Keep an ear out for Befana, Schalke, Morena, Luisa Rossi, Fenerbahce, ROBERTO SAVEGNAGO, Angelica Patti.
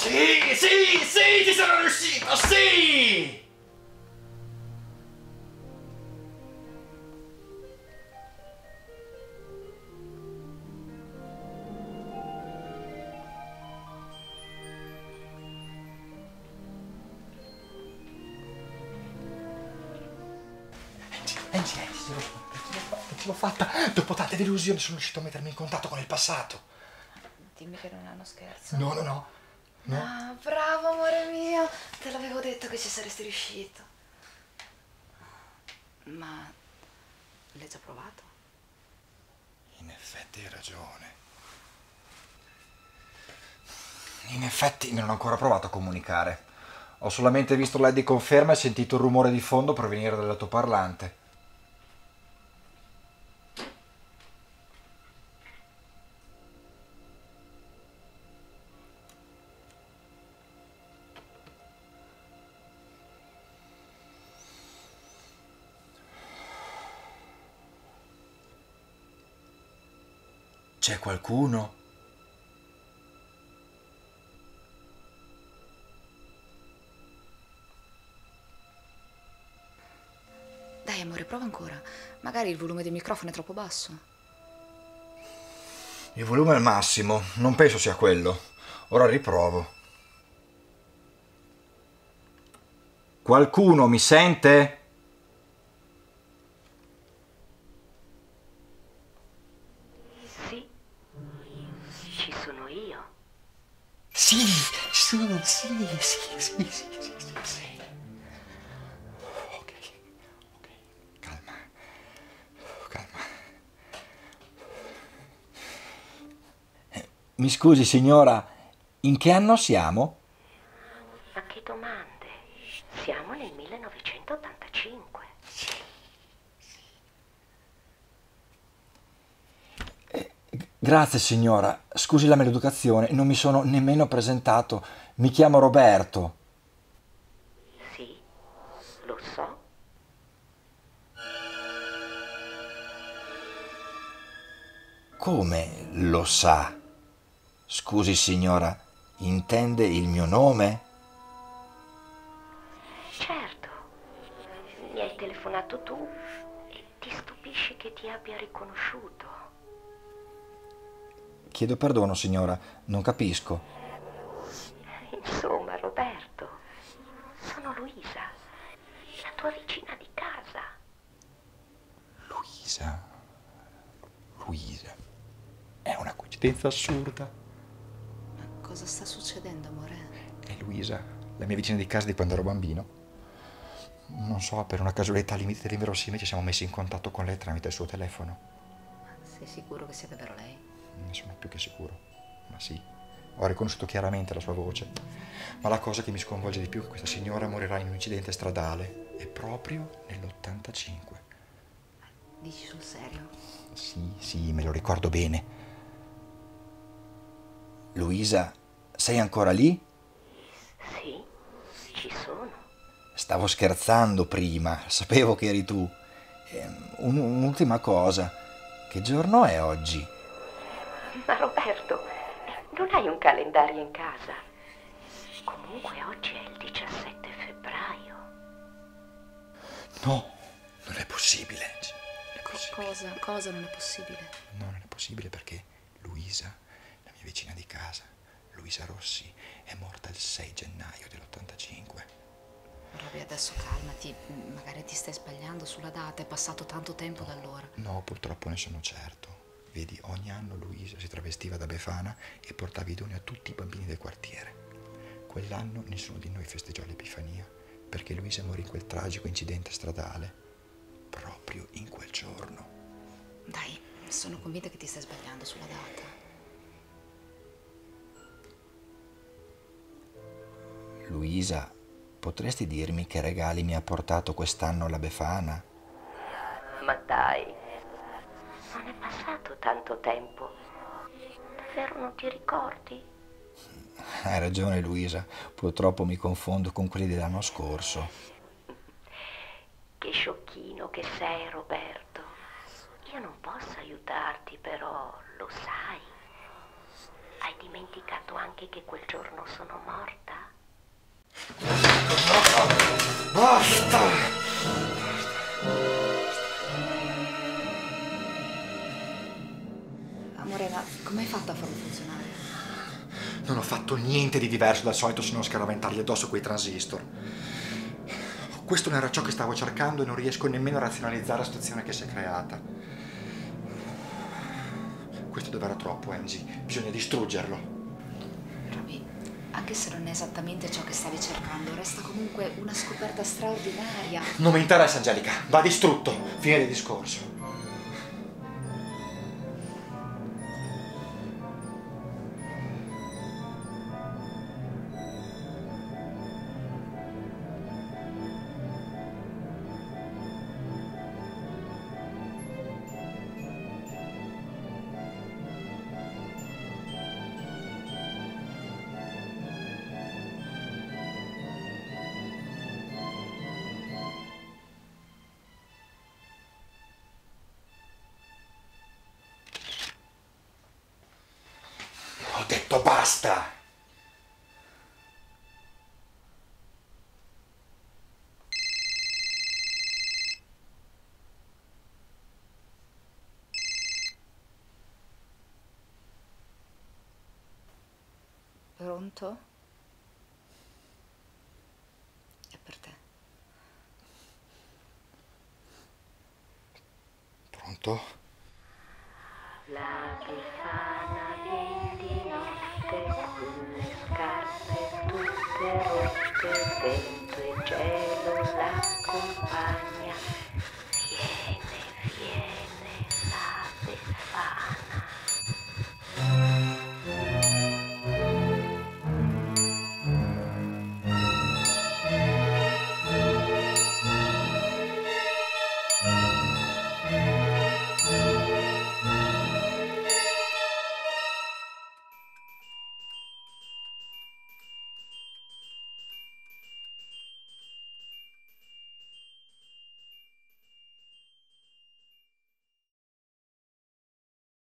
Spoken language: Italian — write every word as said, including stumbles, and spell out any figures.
Sì, sì, sì, ci sono riuscito, sì! Angelica, Angelica, ce l'ho fatta! Dopo tante delusioni sono riuscito a mettermi in contatto con il passato. Dimmi che non è uno scherzo. No, no, no. No? Ah, bravo amore mio, te l'avevo detto che ci saresti riuscito. Ma l'hai già provato? In effetti hai ragione. In effetti non ho ancora provato a comunicare. Ho solamente visto l'L E D di conferma e sentito il rumore di fondo provenire dall'autoparlante. C'è qualcuno? Dai amore, prova ancora. Magari il volume del microfono è troppo basso. Il volume è al massimo, non penso sia quello. Ora riprovo. Qualcuno mi sente? Sì, sì, sì, sì, sì, sì, sì, sì. Ok, ok, calma, calma. Mi scusi signora, in che anno siamo? Ma che domande? Siamo nel millenovecentottantacinque. Sì, sì. Grazie signora. Scusi la maleducazione, non mi sono nemmeno presentato. Mi chiamo Roberto. Sì, lo so. Come lo sa? Scusi signora, intende il mio nome? Certo. Mi hai telefonato tu e ti stupisci che ti abbia riconosciuto. Chiedo perdono, signora, non capisco. Insomma, Roberto, sono Luisa, la tua vicina di casa. Luisa? Luisa? È una coincidenza assurda. Ma cosa sta succedendo, amore? È Luisa, la mia vicina di casa di quando ero bambino. Non so, per una casualità al limite dell'inverosimile ci siamo messi in contatto con lei tramite il suo telefono. Ma sei sicuro che sia davvero lei? Ne sono più che sicuro, ma sì, ho riconosciuto chiaramente la sua voce. Ma la cosa che mi sconvolge di più è che questa signora morirà in un incidente stradale, e proprio nell'ottantacinque. Dici sul serio? Sì, sì, me lo ricordo bene. Luisa, sei ancora lì? Sì, ci sono. Stavo scherzando prima, sapevo che eri tu. Un'ultima cosa. Che giorno è oggi? Ma Roberto, non hai un calendario in casa? Comunque oggi è il diciassette febbraio. No, non è possibile. Non è possibile. Cosa? Cosa non è possibile? No, non è possibile perché Luisa, la mia vicina di casa, Luisa Rossi, è morta il sei gennaio dell'ottantacinque. Roby, adesso calmati, magari ti stai sbagliando sulla data, è passato tanto tempo da allora. No, purtroppo ne sono certo. Vedi, ogni anno Luisa si travestiva da Befana e portava i doni a tutti i bambini del quartiere. Quell'anno nessuno di noi festeggiò l'Epifania, perché Luisa morì in quel tragico incidente stradale, proprio in quel giorno. Dai, sono convinta che ti stai sbagliando sulla data. Luisa, potresti dirmi che regali mi ha portato quest'anno la Befana? Ma dai, non è passato tanto tempo. Davvero non ti ricordi? Hai ragione, Luisa. Purtroppo mi confondo con quelli dell'anno scorso. Che sciocchino che sei, Roberto. Io non posso aiutarti, però lo sai. Hai dimenticato anche che quel giorno sono morta? Basta! Morena, come hai fatto a farlo funzionare? Non ho fatto niente di diverso dal solito se non scaraventargli addosso quei transistor. Questo non era ciò che stavo cercando e non riesco nemmeno a razionalizzare la situazione che si è creata. Questo dov'era troppo, Angie. Bisogna distruggerlo. Roby, anche se non è esattamente ciò che stavi cercando, resta comunque una scoperta straordinaria. Non mi interessa, Angelica. Va distrutto. Fine del discorso. Ho detto basta! Pronto? È per te. Pronto? La Befana viene. Sulle scarpe tutte rotte, vento e cielo l'accompagna.